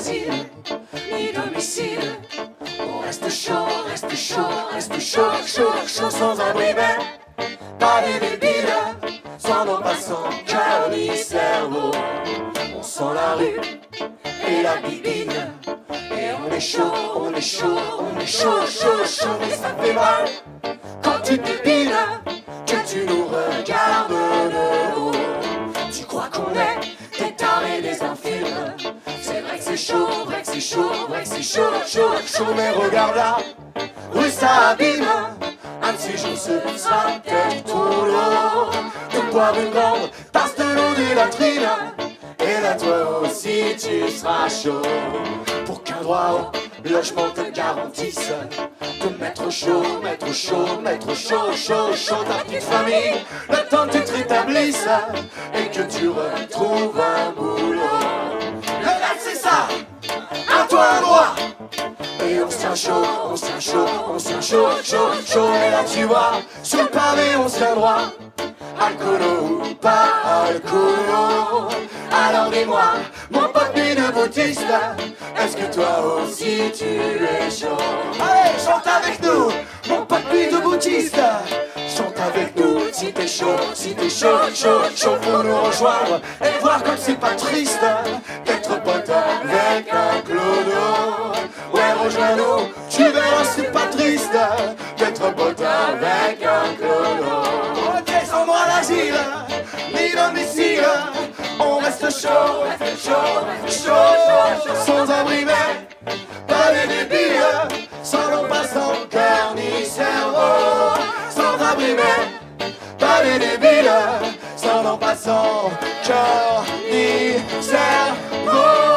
asile, ni domicile. On reste chaud, reste chaud, reste chaud, chaud, chaud, sans abri, mais pas des débiles. Sans nos passants, cœur ni cerveau. On sent la rue et la bibine. Et on est chaud, on est chaud, on est chaud, chaud, chaud. Mais ça fait mal quand tu t'épines, que tu nous regardes de haut. Tu crois qu'on est des tarés, des infirmes. C'est vrai que c'est chaud, vrai que c'est chaud, vrai que c'est chaud, chaud, chaud. Mais regarde là, rue ça abîme. Un petit jour ce sera peut-être trop lourd. De boire une grande tasse de l'eau des latrines. Et là toi aussi tu seras chaud. Pour qu'un droit au logement te garantisse de mettre au chaud, mettre au chaud, mettre au chaud, chaud, chaud ta petite famille, le temps que tu te rétablisses et que tu retrouves un boulot. Le rêve c'est ça, à toi un droit. Et on se tient chaud, on se tient chaud, on se tient chaud, chaud, chaud. Et là tu vois, sur le pavé on se tient droit. Alcoolo ou pas alcoolo. Alors dis-moi, mon pote nuit deboutiste, est-ce que toi aussi tu es chaud? Allez, chante avec nous, mon pote nuit deboutiste. Chante avec nous, si t'es chaud, si t'es chaud, chaud, chaud. Pour nous rejoindre et voir comme c'est pas triste d'être pote avec un clodo. Ouais, rejoins-nous, tu verras c'est pas triste d'être pote avec un clodo. Ok, sans moi l'asile, ni domicile. On reste chaud, chaud, chaud, sans abri, mais pas les débiles, sans l'on passe en cœur ni cerveau. Sans abri, mais pas les débiles, sans l'on passe en cœur ni cerveau.